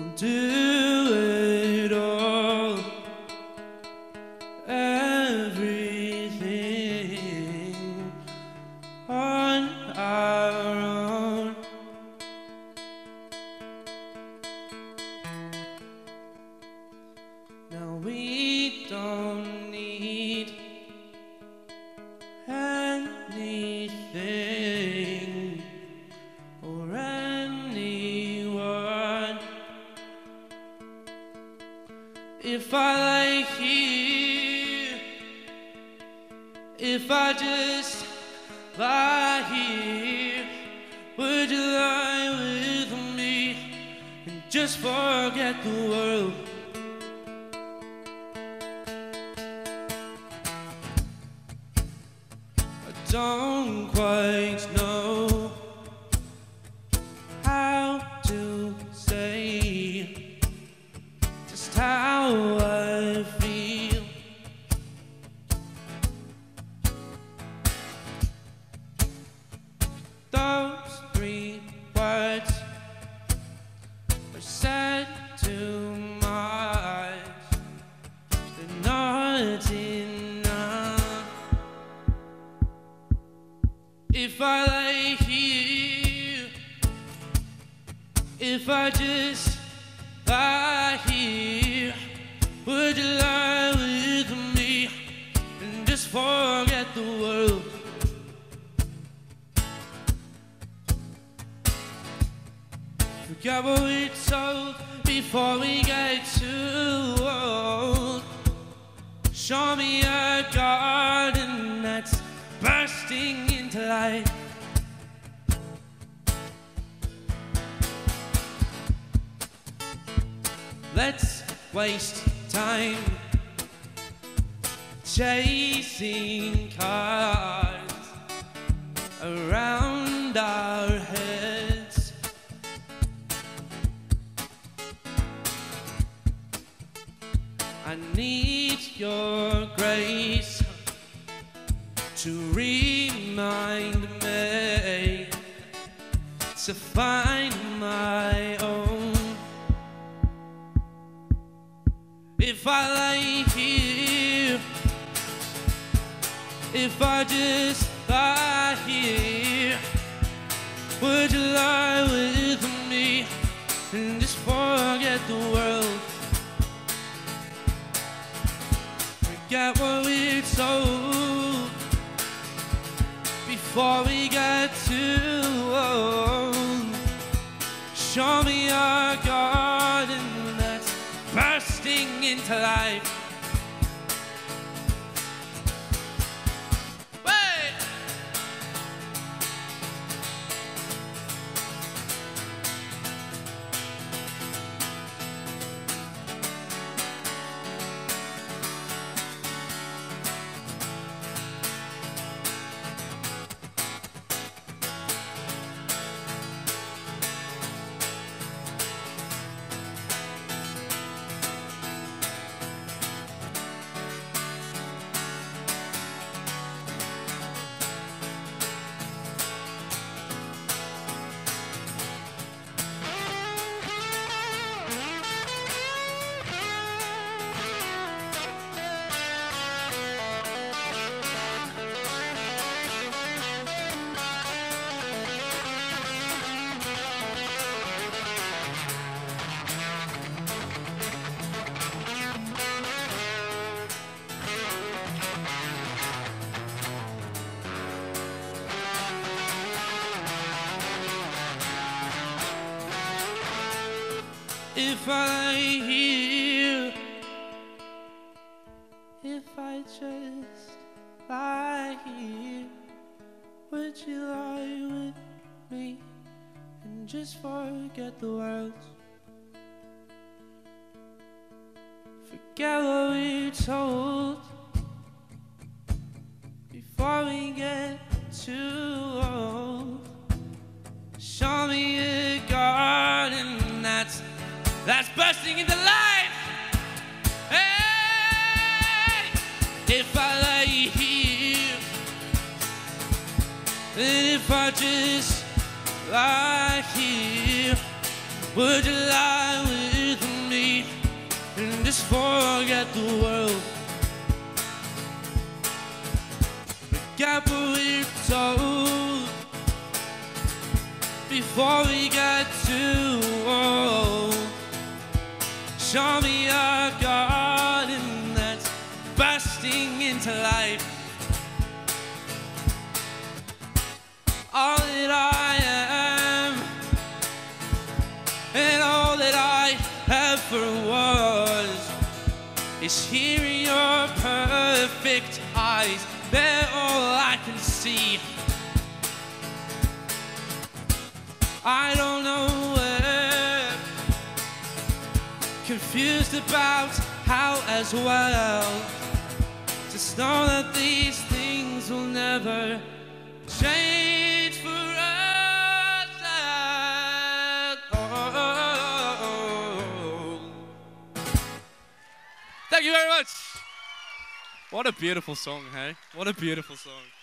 will do it all, everything on our own. Now we don't need anything if I like you, if I just lie here, would you lie with me and just forget the world? I don't quite know how to say just how I feel. Those three words are said too much. They're not enough. If I like you, if I just lie here, would you lie with me and just forget the world? Forget what we told before we get too old. Show me a garden that's bursting into life. Let's waste time chasing cars around our heads. I need your grace to remind me to find my own. If I like you, if I just lie here, would you lie with me and just forget the world? Forget what we told before we got too old. Show me our garden bursting into life. If I hear, if I just lie here, would you lie with me and just forget the world? Forget what we told before we get too old. Show me a garden that's bursting into life. Hey, if I lie here, and if I just lie here, would you lie with me? just forget the world. But get what we were told before we got too old. Show me a garden that's bursting into life. All that I am and all that I ever was is here in your perfect eyes. They're all I can see. I don't know where, confused about how as well. Just know that these things will never change. Thank you very much. What a beautiful song, hey? What a beautiful song.